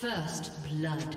First blood.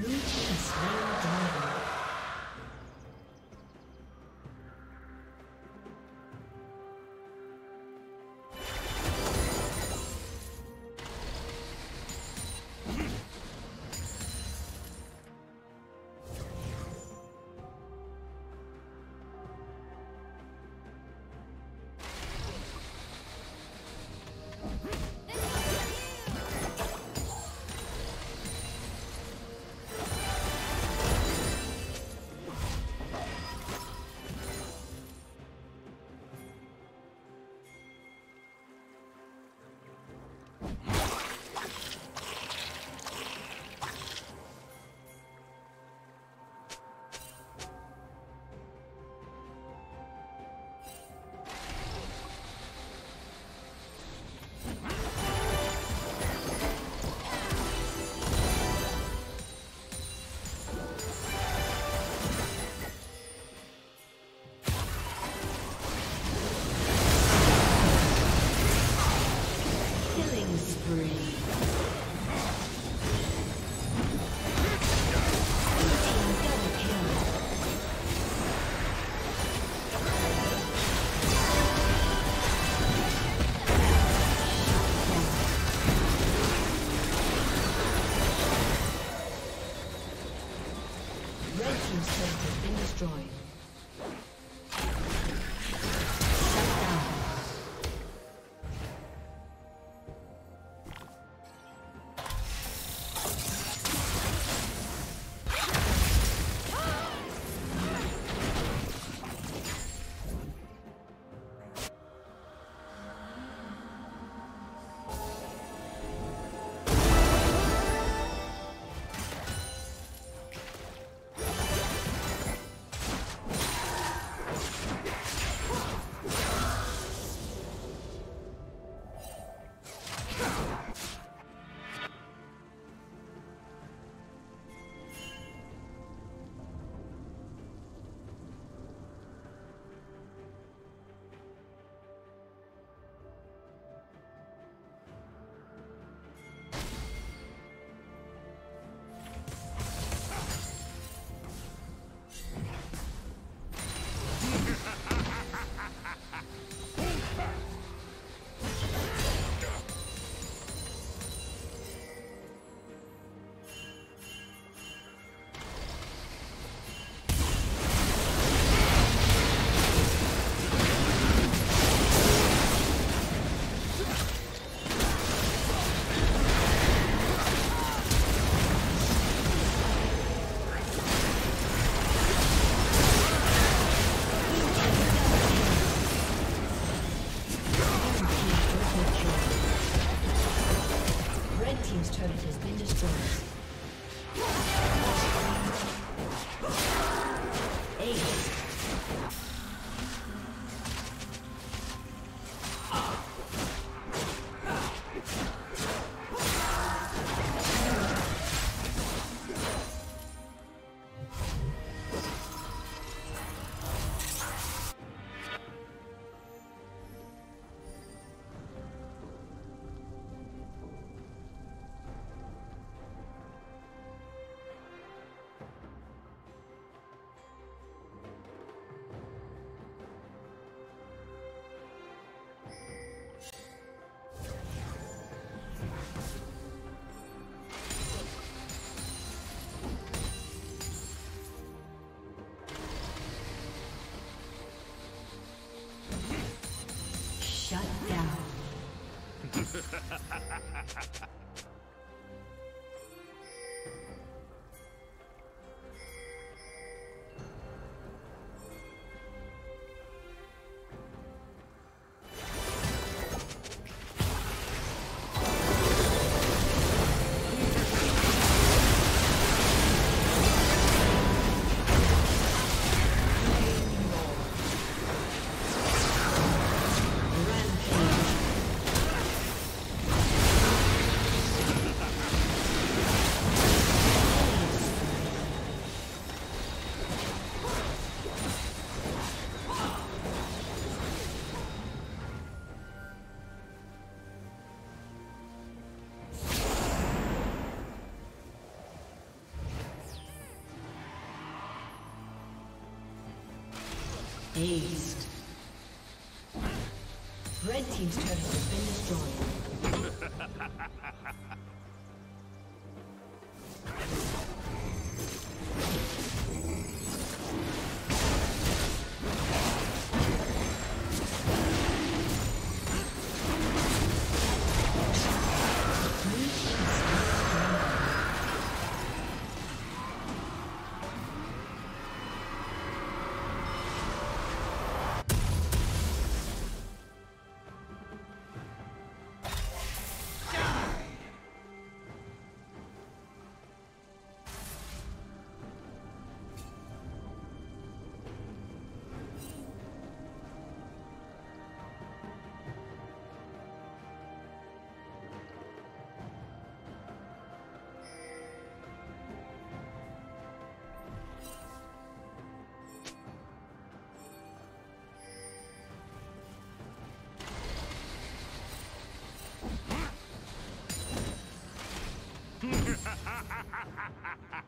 Shut down. Aced. Red team's turret has been destroyed. Ha ha ha ha!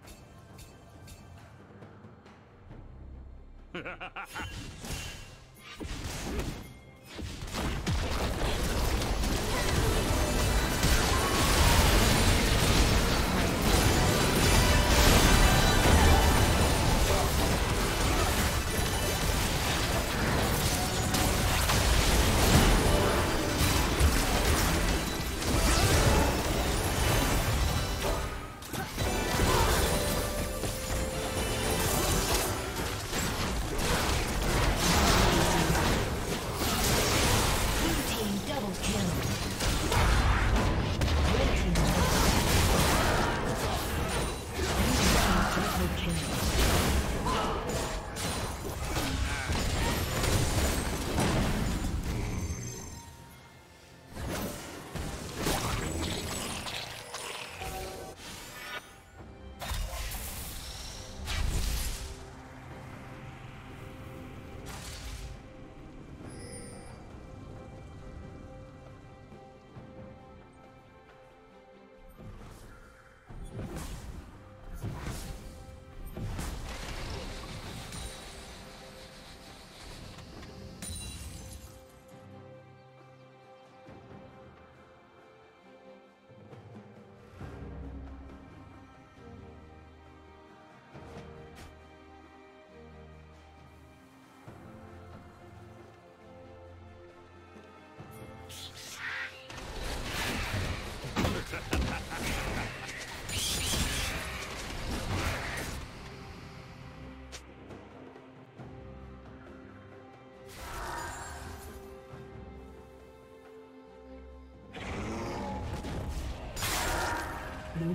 Blue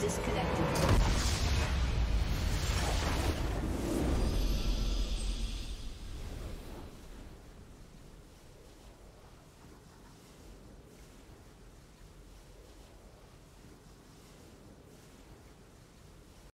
Disconnected.